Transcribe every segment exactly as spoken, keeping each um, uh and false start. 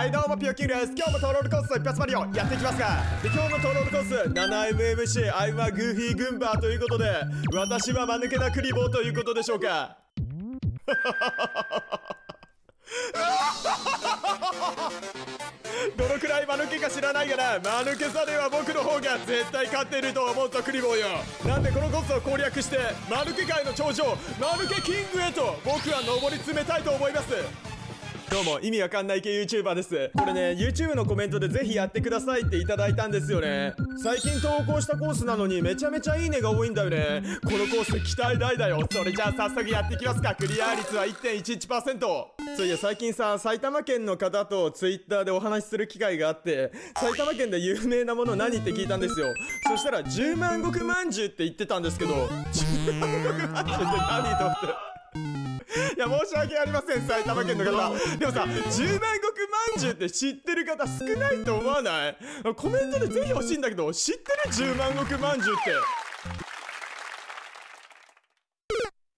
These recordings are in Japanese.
はいどうもピヨキングです。今日もトロールコースの一発マリオやっていきますが、で今日のトロールコース ななエムエムシー アイはグーフィー軍バーということで、私は間抜けなクリボーということでしょうか。どのくらい間抜けか知らないがな、間抜けさでは僕の方が絶対勝ってると思うとクリボーよ。なんでこのコースを攻略して間抜け界の頂上、間抜けキングへと僕は上り詰めたいと思います。どうも意味わかんない系 YouTuber です。これね YouTube のコメントでぜひやってくださいっていただいたんですよね。最近投稿したコースなのにめちゃめちゃいいねが多いんだよね。このコース期待大だよ。それじゃあ早速やっていきますか。クリア率は いってんいちいちパーセント。 そういや最近さ埼玉県の方と Twitter でお話しする機会があって、埼玉県で有名なもの何って聞いたんですよ。そしたら十万石まんじゅうって言ってたんですけど、十万石まんじゅうって何と思って、いや申し訳ありません埼玉県の方。でもさ十万石まんじゅうって知ってる方少ないと思わない？コメントでぜひ欲しいんだけど、知ってる十万石まんじゅうって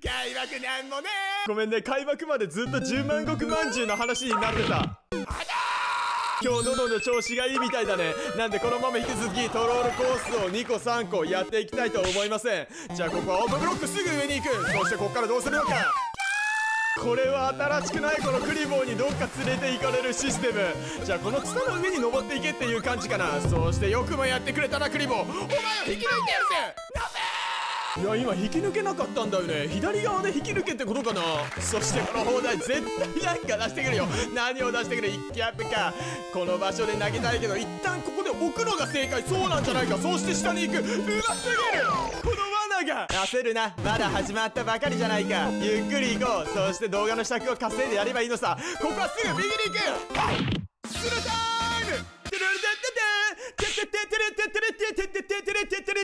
開幕なんもねー。ごめんね、開幕までずっと十万石まんじゅうの話になってた。今日喉の調子がいいみたいだね。なんでこのまま引き続きトロールコースをにこさんこやっていきたいと思いません。じゃあここはオートブロックすぐ上に行く。そしてこっからどうするのか。これは新しくない。このクリボーにどっか連れて行かれるシステム。じゃあこの草の上に登っていけっていう感じかな。そしてよくもやってくれたなクリボー。お前を引き抜いてやるぜ。ダメー。いや今引き抜けなかったんだよね。左側で引き抜けってことかな。そしてこの砲台絶対なんか出してくるよ。何を出してくる。一キャップか。この場所で投げたいけど一旦ここで置くのが正解。そうなんじゃないか。そして下に行く。うますぎる。この罠が焦るな。まだ始まったばかりじゃないか。ゆっくり行こう。そして動画の支度を稼いでやればいいのさ。ここはすぐ右に行く。はいスルタイム。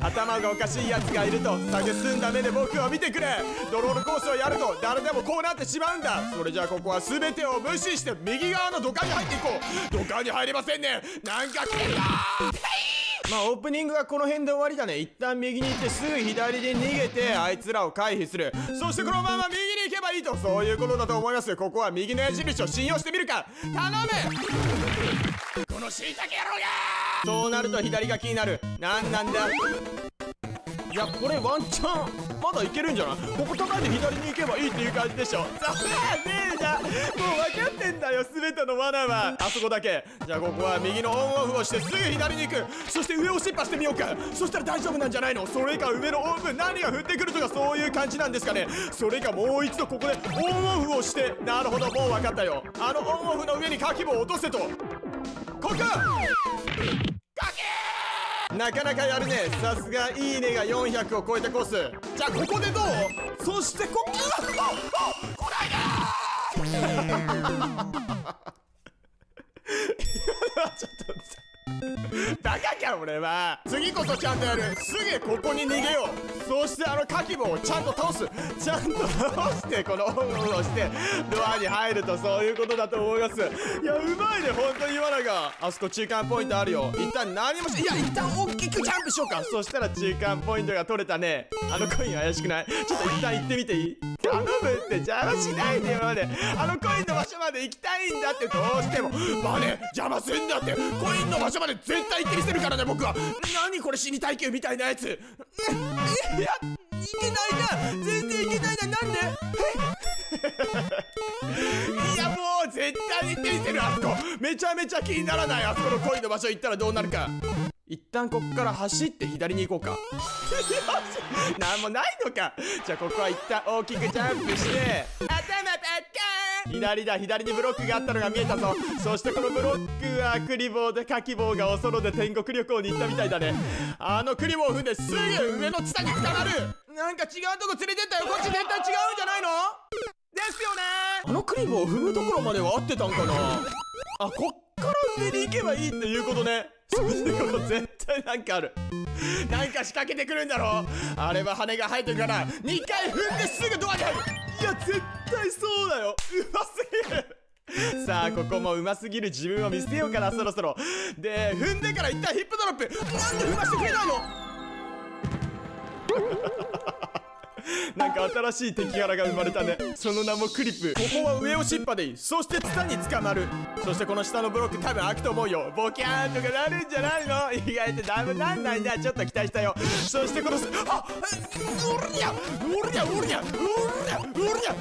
頭がおかしいやつがいると蔑んだ目で僕を見てくれ。ドロールコースをやると誰でもこうなってしまうんだ。それじゃあここは全てを無視して右側の土管に入っていこう。土管に入れませんね。なんかこれだー。まあオープニングはこの辺で終わりだね。一旦右に行ってすぐ左で逃げてあいつらを回避する。そしてこのまま右に行けばいいと、そういうことだと思います。ここは右の矢印を信用してみるか。頼む。このしいたけ野郎が。そうなると左が気になる。なんなんだ。いやこれワンチャンまだいけるんじゃない。ここ叩いて左に行けばいいっていう感じでしょ。さあねえじゃん。もう分かってんだよ全ての罠は。あそこだけ。じゃあここは右のオンオフをしてすぐ左に行く。そして上を失敗してみようか。そしたら大丈夫なんじゃないの。それか上のオープン何が降ってくるとかそういう感じなんですかね。それかもう一度ここでオンオフをして、なるほどもう分かったよ。あのオンオフの上にカキも落とせと。ここなかなかやるね。さすがいいねがよんひゃくを超えたコース。じゃあここでどう。そしてこここないだちょっとバカか俺は。次こそちゃんとやる。すげここに逃げよう。そしてあのカキ棒をちゃんと倒す。ちゃんと倒してこのオンをしてドアに入ると、そういうことだと思います。いやうまいね本当に罠が。あそこ中間ポイントあるよ。一旦何もしいや一旦大きくジャンプしようか。そしたら中間ポイントが取れたね。あのコイン怪しくない。ちょっと一旦行ってみていい。頼むって邪魔しないでよ。まであのコインの場所まで行きたいんだって。どうしてもまね邪魔するんだって。コインの場所まで絶対行ってみせるからね僕は。何これ死に耐久みたいなやつ。いやいけないな。全然いけないな。なんでいやもう絶対行ってみせる。あそこめちゃめちゃ気にならない。あそこのコインの場所行ったらどうなるか。一旦こっから走って左に行こうか。よしなんもないのか。じゃあここは一旦大きくジャンプして頭パッカーン。左だ。左にブロックがあったのが見えたぞ。そしてこのブロックはクリボーでカキボーがおそろで天国旅行に行ったみたいだね。あのクリボーを踏んですぐ上の地下に繋がる。なんか違うとこ連れてったよ。こっち絶対違うんじゃないのですよね。あのクリボーを踏むところまでは合ってたんかな。あこっから上に行けばいいっていうことね。そしてここ絶対なんかある。なんか仕掛けてくるんだろう。あれは羽が生えてるからにかい踏んですぐドアに入る。いや絶対そうだよ。うますぎる。さあここもうますぎる自分を見せようかな。そろそろで踏んでから一旦ヒップドロップ。なんで踏ませてくれないのなんか新しい敵キャラが生まれたね。その名もクリップ。ここは上をしっぱでいい。そしてツタに捕まる。そしてこの下のブロック多分開くと思うよ。ボキャーンとかなるんじゃないの。意外とだいぶなんないな。ちょっと期待したよ。そしてこのあっおりゃおりゃおりゃおりゃおりゃおりゃ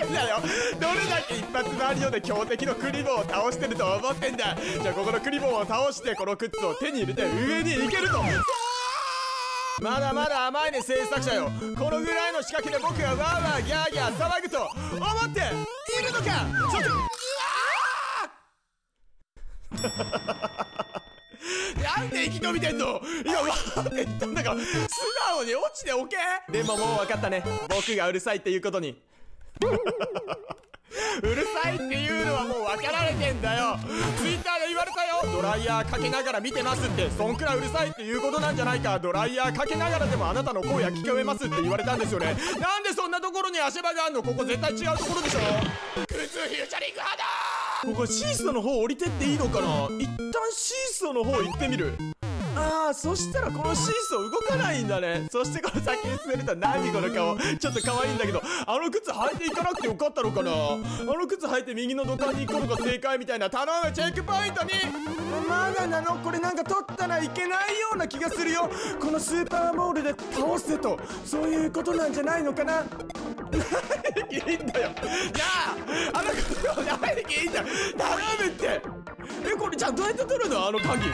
ダメだよ。どれだけ一発マリオで強敵のクリボーを倒してると思ってんだ。じゃあここのクリボーを倒してこの靴を手に入れて上に行けると。まだまだ甘いね制作者よ。このぐらいの仕掛けで僕はワーワーギャーギャー騒ぐと思っているのか。ちょっとうわなんで生き延びてんの。いや待って言ったんだから素直に落ちておけ。でももう分かったね。僕がうるさいっていうことにうるさいっていうのはもう分かられてんだよ。ツイッターで言われたよ。ドライヤーかけながら見てますって。そんくらいうるさいっていうことなんじゃないか。ドライヤーかけながらでもあなたの声は聞こえますって言われたんですよね。なんでそんなところに足場があんの。ここ絶対違うところでしょ。靴フューチャリング派だー。ここシーソーの方降りてっていいのかな。一旦シーソーの方行ってみる。ああ、そしたらこのシーソー動かないんだね。そしてこの先に滑ると何この顔。ちょっと可愛いんだけど、あの靴履いていかなくてよかったのかな。あの靴履いて右の土管に行くのが正解みたいな。頼むチェックポイントに。まだなのこれ。なんか取ったらいけないような気がするよ。このスーパーボールで倒せと、そういうことなんじゃないのかな。いいんだよ。じゃああの靴を何でいいんだよ。頼むって。え、これじゃあどうやって取るのあの鍵。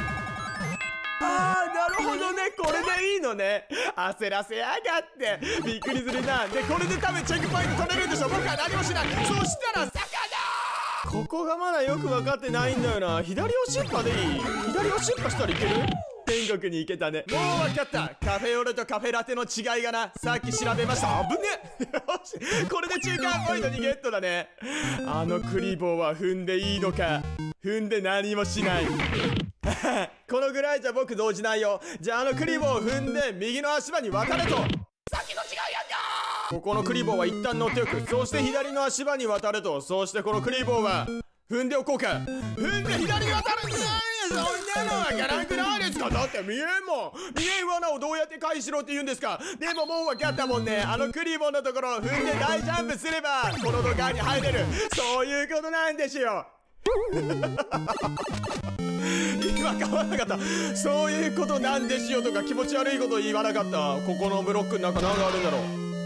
あー、なるほどね。これでいいのね。焦らせやがってびっくりするな。でこれで多分チェックポイント取れるんでしょ。僕は何もしない。そしたら魚。ここがまだよく分かってないんだよな。左を出荷でいい。左を出荷したらいける。天国に行けたね。もう分かった。カフェオレとカフェラテの違いがな。さっき調べました。あぶねよしこれで中間ポイントにゲットだね。あのクリボーは踏んでいいのか。踏んで何もしないこのぐらいじゃ僕動じないよ。じゃああのクリボーを踏んで右の足場に分かれと。さっきの違いやんだ。ここのクリボーは一旦乗っておく。そして左の足場に渡れと。そしてこのクリボーは踏んでおこうか。踏んで左に渡るんだ。そんなのはやらなくないですか。だって見えんもん。見えん罠をどうやって回避しろって言うんですか。でももう分かったもんね。あのクリボーのところを踏んで大ジャンプすればこの土管に入れる。そういうことなんですよ今変わらなかった。そういうことなんですよとか気持ち悪いこと言わなかった。ここのブロックの中何があるんだろう。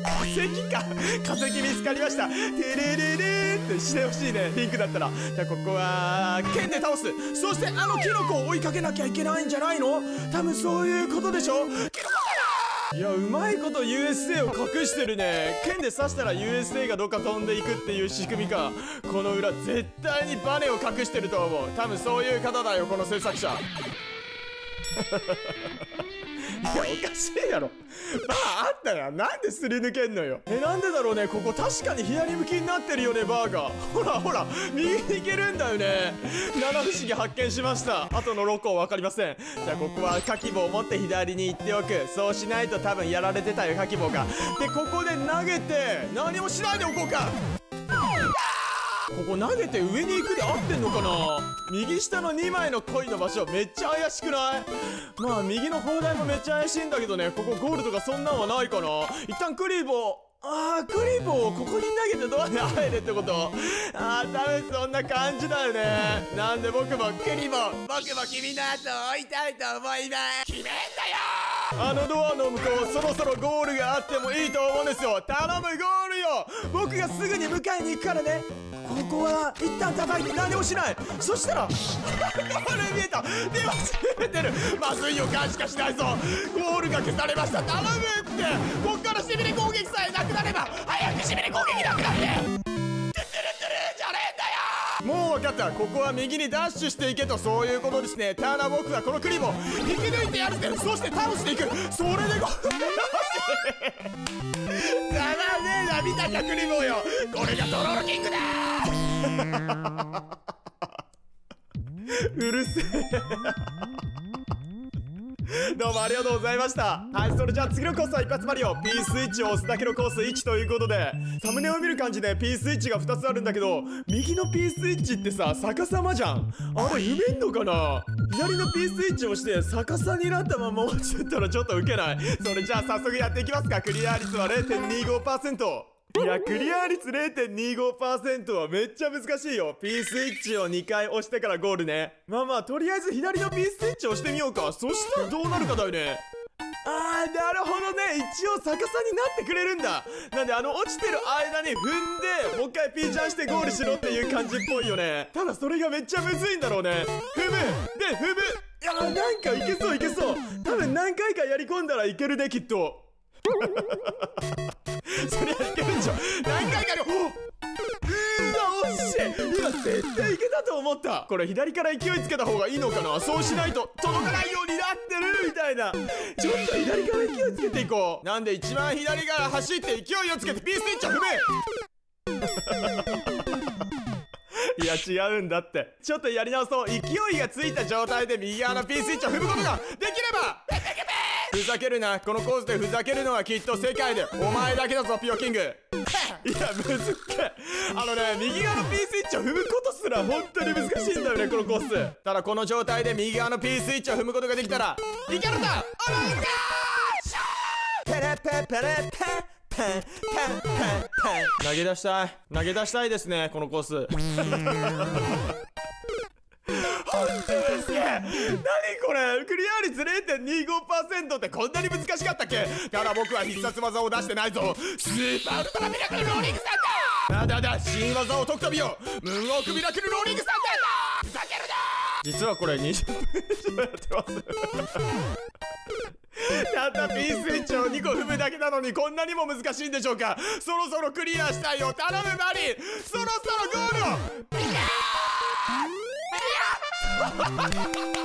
化石か。化石見つかりました。テレレレーってしてほしいねピンクだったら。じゃあここは剣で倒す。そしてあのキノコを追いかけなきゃいけないんじゃないの。多分そういうことでしょ。キノコだ。いやうまいこと ユーエスエー を隠してるね。剣で刺したら ユーエスエー がどっか飛んでいくっていう仕組みか。この裏絶対にバネを隠してると思う。多分そういう方だよこの制作者いやおかしいやろ。バーあったらなんですり抜けんのよ。え、なんでだろうね。ここ確かに左向きになってるよねバーが。ほらほら右に行けるんだよね。七不思議発見しました。あとのろっこ分かりません。じゃあここはカキ棒を持って左に行っておく。そうしないと多分やられてたよカキ棒が。でここで投げて何もしないでおこうか。ここ投げて上に行くで合ってんのかな。右下のにまいのコインの場所めっちゃ怪しくない。まあ右の砲台もめっちゃ怪しいんだけどね。ここゴールドがそんなんはないかな。一旦クリボー、ああクリボーをここに投げてドアに入れってこと。ああ多分そんな感じだよね。なんで僕もクリボー、僕も君の後を追いたいと思います。決めんだよ。あのドアの向こうそろそろゴールがあってもいいと思うんですよ。頼むゴールよ。僕がすぐに迎えに行くからね。ここは一旦叩いて何もしない。そしたらゴール見えた。でも攻めてる。まずい予感しかしないぞ。ゴールが消されました。頼むって。こっからしびれ攻撃さえなくなれば早くしびれ攻撃なくなって。もう分かった。ここは右にダッシュしていけと。そういうことですね。ただ僕はこのクリボー引き抜いてやるぜ。そして倒していく。それでゴールだな。ねえな見たかクリボーよ。これがトロールキングだーうるせえどうもありがとうございました。はい、それじゃあ次のコースは一発マリオ P スイッチを押すだけのコースいちということで、サムネを見る感じで P スイッチがふたつあるんだけど、右の P スイッチってさ逆さまじゃん。あれ読めんのかな。左の P スイッチを押して逆さになったまま落ちてたらちょっとウケない。それじゃあ早速やっていきますか。クリア率は ゼロてんにーごーパーセント。いや、クリア率 ゼロてんにーごーパーセント はめっちゃ難しいよ。P スイッチをにかい押してからゴールね。まあまあ、とりあえず左の P スイッチを押してみようか。そしたらどうなるかだよね。あー、なるほどね。一応逆さになってくれるんだ。なんで、あの、落ちてる間に踏んで、もう一回 P ジャンしてゴールしろっていう感じっぽいよね。ただ、それがめっちゃむずいんだろうね。踏むで、踏む。いやー、なんかいけそういけそう。多分何回かやり込んだらいけるで、きっと。それはいけるんじゃん。何回かにおっ、うわ、惜しい。今絶対いけたと思った。これ左から勢いつけた方がいいのかな。そうしないと届かないようになってるみたいな。ちょっと左から勢いつけていこう。なんで一番左から走って勢いをつけて P スイッチを踏め。いや違うんだって。ちょっとやり直そう。勢いがついた状態で右側の P スイッチを踏むことができれば。ふざけるな。このコースでふざけるのはきっと世界でお前だけだぞ、ピオキング。いや、むずっけ。あのね、右側の P スイッチを踏むことすら本当に難しいんだよね、このコース。ただこの状態で右側の P スイッチを踏むことができたらいけるんだ。お前いくぞー。ペレペペレペ投げ出したい。投げ出したいですね、このコース。本当ですね。何これ、クリア率 ゼロてんにーごーパーセント ってこんなに難しかったっけ。だから僕は必殺技を出してないぞ。スーパーウルトラミラクルローリングさんだ。だだだ、新技を解くとびよ、ムーンウォークミラクルローリングさんだ。ふざけるな。実はこれにじゅっぷん以上やってます。たった P スイッチをにこ踏むだけなのにこんなにも難しいんでしょうか。そろそろクリアしたいよ、頼むマリン。そろそろゴールを。いやめちゃめち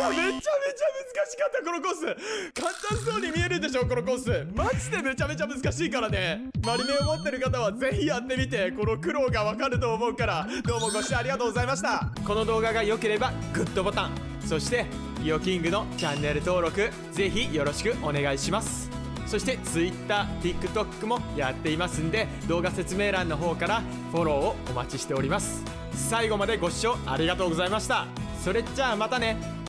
ゃ難しかった、このコース。簡単そうに見えるでしょ、このコース。マジでめちゃめちゃ難しいからね。マリメを持ってる方はぜひやってみて、この苦労がわかると思うから。どうもご視聴ありがとうございました。この動画が良ければグッドボタン、そしてピオキングのチャンネル登録ぜひよろしくお願いします。そして ツイッター、ティックトック もやっていますんで、動画説明欄の方からフォローをお待ちしております。最後までご視聴ありがとうございました。それじゃあまたね。